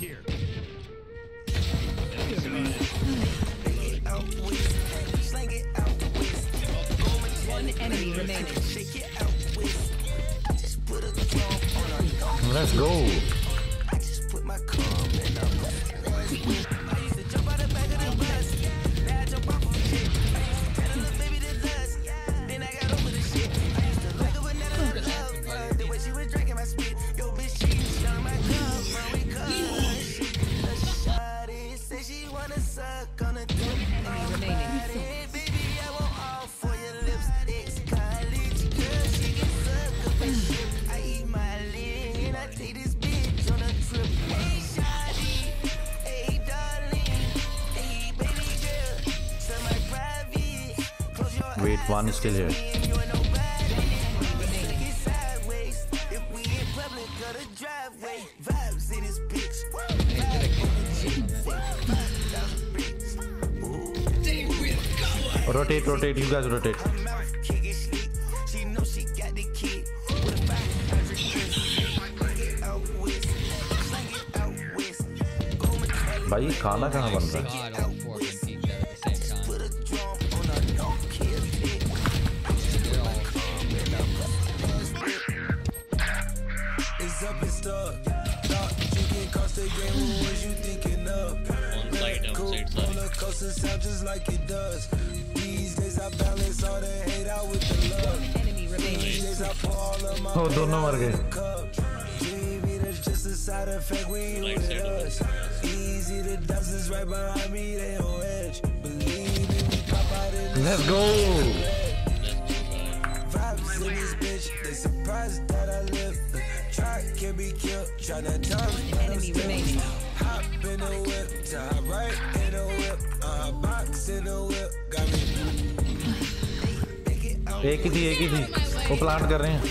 here. One enemy remaining. Let's go. Wait, one is still here. Rotate, rotate, you guys rotate. Bhai, khana kahan ban raha hai? Just like it does. These days I balance all the hate out with the love. Enemy remaining. Oh, don't know again. Just a side effect when you with us. Easy to dust is right behind me, they on edge. Believe me, pop out of the let's go. Vibes in this bitch, they surprised that I live. Try can be killed, try to jump. Enemy remaining. Hop in a whip, tie right in a whip. एक ही थी वो plant कर रहे हैं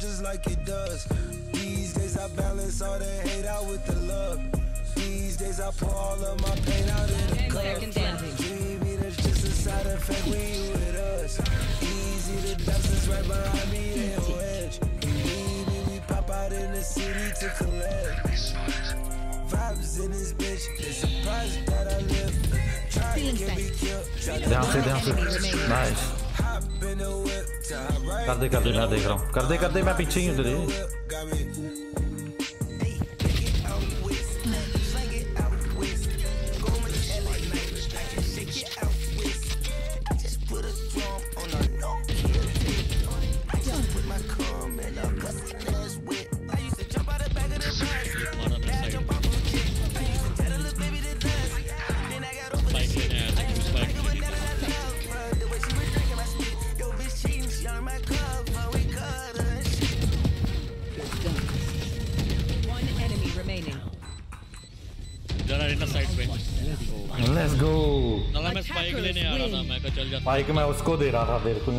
just like it does. These days I balance all the hate out with the love. These days I pour all of my pain out in the cup. Dream eaters just a side effect when you with us. Easy to dust is right behind me, they on edge. Believe me, we pop out in the city to collect. Vibes in this bitch, it's surprised that I live. Try to get me killed. Down, nice. कर दे मैं देख रहा हूँ कर दे मैं पीछे ही हूँ तेरे Let's go. मैं उसको दे रहा था देर को